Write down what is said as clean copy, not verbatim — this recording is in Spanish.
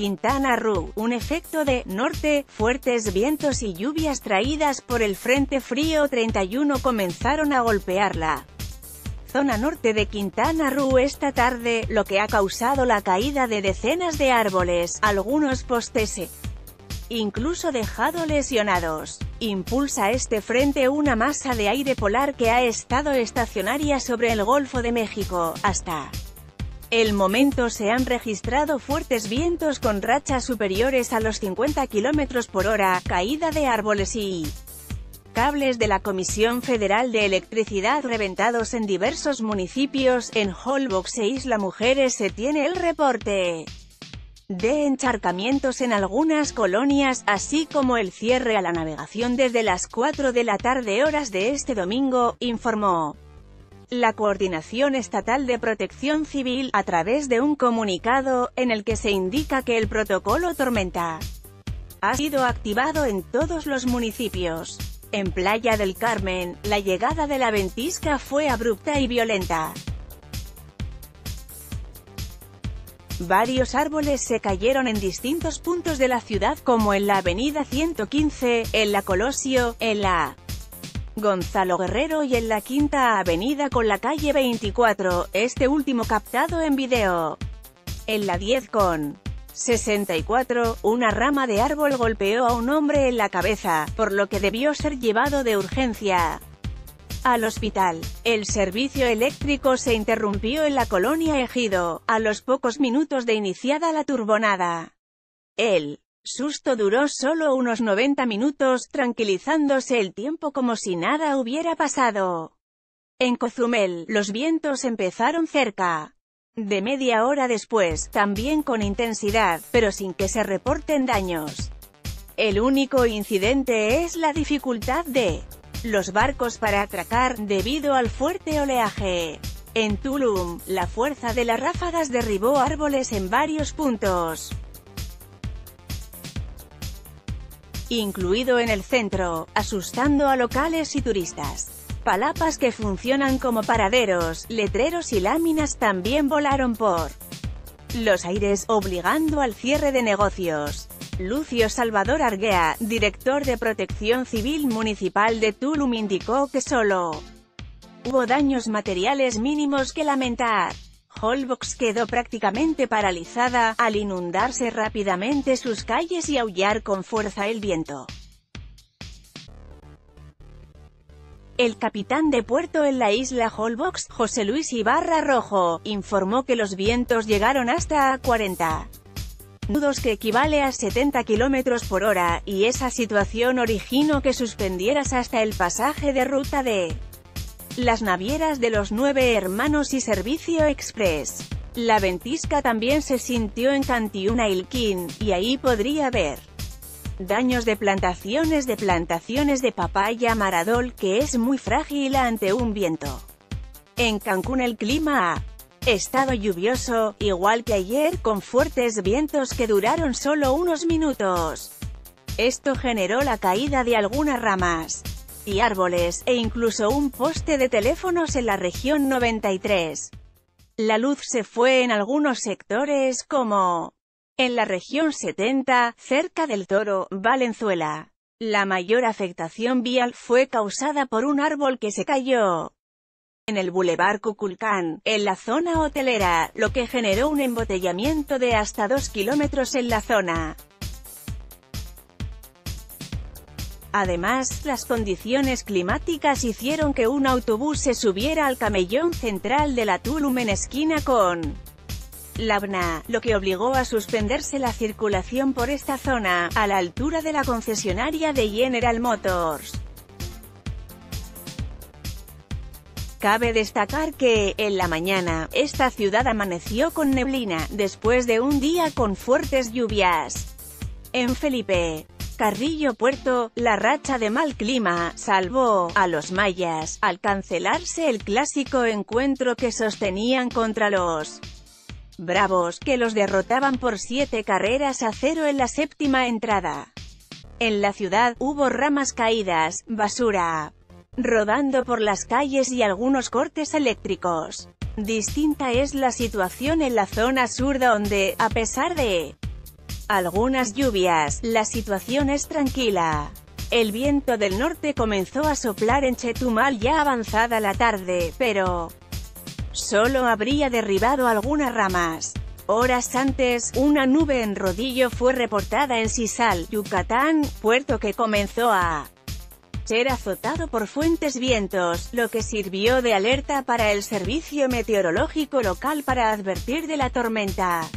Quintana Roo, un efecto de norte, fuertes vientos y lluvias traídas por el Frente Frío 31 comenzaron a golpearla zona norte de Quintana Roo esta tarde, lo que ha causado la caída de decenas de árboles, algunos postes incluso dejado lesionados. Impulsa este frente una masa de aire polar que ha estado estacionaria sobre el Golfo de México. Hasta el momento se han registrado fuertes vientos con rachas superiores a los 50 km/h, caída de árboles y cables de la Comisión Federal de Electricidad reventados en diversos municipios. En Holbox e Isla Mujeres se tiene el reporte de encharcamientos en algunas colonias, así como el cierre a la navegación desde las 4 de la tarde horas de este domingo, informó la Coordinación Estatal de Protección Civil, a través de un comunicado, en el que se indica que el protocolo tormenta ha sido activado en todos los municipios. En Playa del Carmen, la llegada de la ventisca fue abrupta y violenta. Varios árboles se cayeron en distintos puntos de la ciudad, como en la avenida 115, en la Colosio, en la Gonzalo Guerrero y en la Quinta Avenida con la calle 24, este último captado en video. En la 10 con 64, una rama de árbol golpeó a un hombre en la cabeza, por lo que debió ser llevado de urgencia al hospital. El servicio eléctrico se interrumpió en la colonia Ejido, a los pocos minutos de iniciada la turbonada. El susto duró solo unos 90 minutos, tranquilizándose el tiempo como si nada hubiera pasado. En Cozumel, los vientos empezaron cerca de media hora después, también con intensidad, pero sin que se reporten daños. El único incidente es la dificultad de los barcos para atracar, debido al fuerte oleaje. En Tulum, la fuerza de las ráfagas derribó árboles en varios puntos, incluido en el centro, asustando a locales y turistas. Palapas que funcionan como paraderos, letreros y láminas también volaron por los aires, obligando al cierre de negocios. Lucio Salvador Argüea, director de Protección Civil Municipal de Tulum, indicó que solo hubo daños materiales mínimos que lamentar. Holbox quedó prácticamente paralizada, al inundarse rápidamente sus calles y aullar con fuerza el viento. El capitán de puerto en la isla Holbox, José Luis Ibarra Rojo, informó que los vientos llegaron hasta 40 nudos, que equivale a 70 km/h, y esa situación originó que suspendieras hasta el pasaje de ruta de las navieras de los 9 hermanos y servicio express. La ventisca también se sintió en Cantiuna Ilquín, y ahí podría haber daños de plantaciones de papaya maradol, que es muy frágil ante un viento. En Cancún el clima ha estado lluvioso, igual que ayer, con fuertes vientos que duraron solo unos minutos. Esto generó la caída de algunas ramas y árboles, e incluso un poste de teléfonos en la región 93. La luz se fue en algunos sectores, como en la región 70, cerca del Toro, Valenzuela. La mayor afectación vial fue causada por un árbol que se cayó en el bulevar Cuculcán, en la zona hotelera, lo que generó un embotellamiento de hasta 2 km en la zona. Además, las condiciones climáticas hicieron que un autobús se subiera al camellón central de la Tulum en esquina con Labna, lo que obligó a suspenderse la circulación por esta zona, a la altura de la concesionaria de General Motors. Cabe destacar que, en la mañana, esta ciudad amaneció con neblina, después de un día con fuertes lluvias. En Felipe Carrillo Puerto, la racha de mal clima salvó a los mayas, al cancelarse el clásico encuentro que sostenían contra los bravos, que los derrotaban por 7 carreras a 0 en la 7ª entrada. En la ciudad, hubo ramas caídas, basura rodando por las calles y algunos cortes eléctricos. Distinta es la situación en la zona sur, donde, a pesar de algunas lluvias, la situación es tranquila. El viento del norte comenzó a soplar en Chetumal ya avanzada la tarde, pero solo habría derribado algunas ramas. Horas antes, una nube en rodillo fue reportada en Sisal, Yucatán, puerto que comenzó a ser azotado por fuertes vientos, lo que sirvió de alerta para el servicio meteorológico local para advertir de la tormenta.